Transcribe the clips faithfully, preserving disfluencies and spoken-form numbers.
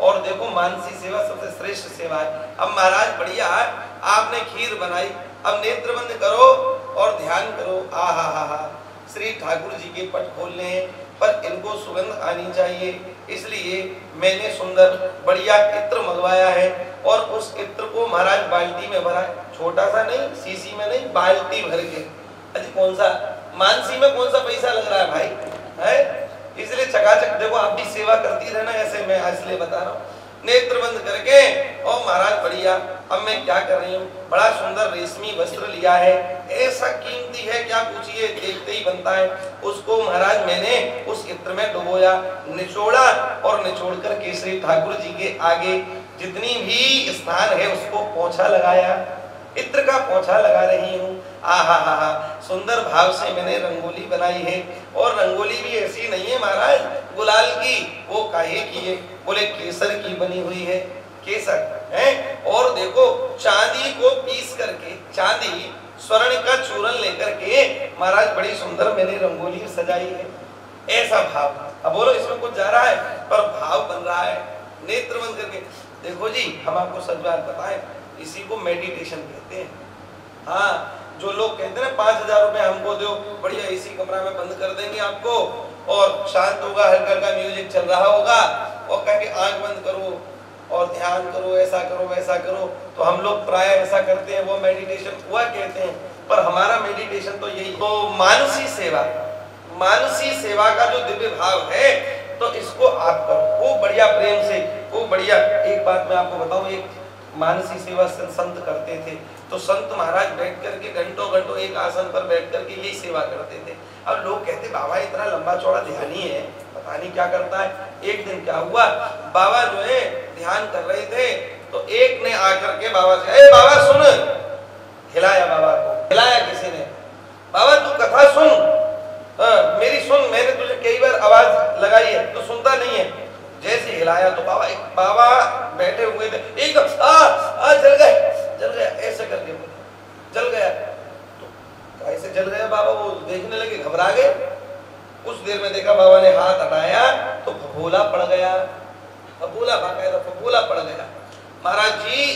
और देखो मानसी सेवा सबसे श्रेष्ठ सेवा है। अब महाराज बढ़िया आपने खीर बनाई, अब नेत्र बंद करो और ध्यान करो। आ हा हा हा, श्री ठाकुर जी के पट खोलने हैं पर इनको सुगंध आनी चाहिए, इसलिए मैंने सुंदर बढ़िया इत्र मंगवाया है और उस इत्र को महाराज बाल्टी में भरा, छोटा सा नहीं, सीसी में नहीं, बाल्टी भर के। अजी कौन सा मानसी में कौन सा पैसा लग रहा है भाई है, इसलिए चकाचक देखो आप भी सेवा करती रहना, ऐसे मैं इसलिए बता रहा हूँ। नेत्र बंद करके और महाराज बढ़िया अब मैं क्या कर रही हूँ, बड़ा सुंदर रेशमी वस्त्र लिया है, ऐसा कीमती है क्या पूछिए, देखते ही बनता है। उसको महाराज मैंने उस इत्र में डुबोया, निचोड़ा और निचोड़कर केसरी ठाकुर जी के आगे जितनी भी स्थान है उसको पोछा लगाया, इत्र का पोछा लगा रही हूँ। आहा हा हा, सुंदर भाव से मैंने रंगोली बनाई है और रंगोली भी ऐसी नहीं है महाराज गुलाल की, वो काहे की है, बोले केसर की बनी हुई है, केसर है। और देखो चांदी को पीस करके, चांदी स्वर्ण का चूरन लेकर के महाराज बड़ी सुंदर मैंने रंगोली सजाई है, ऐसा भाव। अब बोलो इसमें कुछ जा रहा है, पर भाव बन रहा है नेत्र बंद करके। देखो जी हम आपको सच बात बताए, इसी को मेडिटेशन कहते हैं। हाँ, जो लोग कहते हैं पाँच हजार रुपये हमको दो, बढ़िया इसी कमरा में बंद कर देंगे आपको और शांत होगा, हल्का हल्का म्यूजिक चल रहा होगा और कहेंगे आंख बंद करो और ध्यान करो, ऐसा करो वैसा करो। तो हम लोग प्राय ऐसा करते हैं, वो मेडिटेशन हुआ कहते हैं, पर हमारा मेडिटेशन तो यही। तो मानसी सेवा, मानसी सेवा का जो दिव्य भाव है तो इसको आप करो वो बढ़िया प्रेम से, वो बढ़िया। एक बात मैं आपको बताऊँ, एक मानसी सेवा संत करते थे तो संत महाराज बैठ करके घंटों घंटों एक आसन पर बैठ करके यही सेवा करते थे। अब लोग कहते बाबा इतना लंबा चौड़ा ध्यानी है, पता नहीं क्या करता है। एक दिन क्या हुआ, बाबा जो है ध्यान कर रहे थे तो एक ने आकर के बाबा से, अरे बाबा सुन, हिलाया बाबा को, हिलाया किसी ने, बाबा तू कथा सुन, आ, मेरी सुन, मैंने तुझे कई बार आवाज लगाई है तो सुनता नहीं है। जैसे हिलाया तो बाबा, एक बाबा बैठे हुए थे, एकदम आ आ जल गए जल गया ऐसे करके बोले, जल गया। तो कैसे जल गया बाबा, वो देखने लगे, घबरा गए। कुछ देर में देखा बाबा ने हाथ हटाया तो फफोला पड़ गया, फफोला बाकायदा फफोला पड़ गया। महाराज जी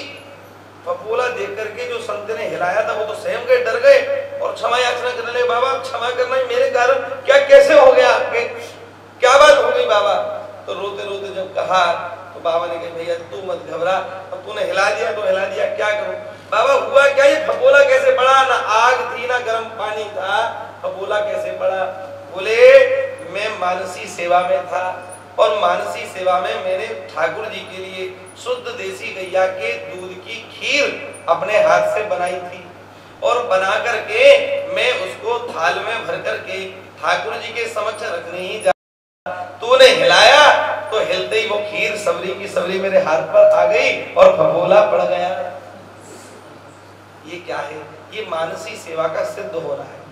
फफोला देख करके जो संत ने हिलाया था वो तो सहम गए, डर गए और क्षमा याचना करने लगे, बाबा क्षमा करना है, मेरे कारण क्या कैसे हो गया, आपके क्या बात हो गई बाबा। तो रोते रोते जब कहा तो बाबा ने कहा भैया तू मत घबरा, अब तूने हिला दिया तो हिला दिया, क्या करूं बाबा, हुआ क्या, ये फफोला कैसे पड़ा, ना आग थी ना गर्म पानी था, फफोला कैसे पड़ा। बोले मैं मानसी सेवा में था और मानसी सेवा में मैंने ठाकुर जी के लिए शुद्ध देसी गैया के दूध की खीर अपने हाथ से बनाई थी और बना करके मैं उसको थाल में भर करके ठाकुर जी के समक्ष रखने ही जा, तूने हिलाया तो हिलते ही वो खीर सबरी की सबरी मेरे हाथ पर आ गई और फफोला पड़ गया। ये क्या है, ये मानसी सेवा का सिद्ध हो रहा है।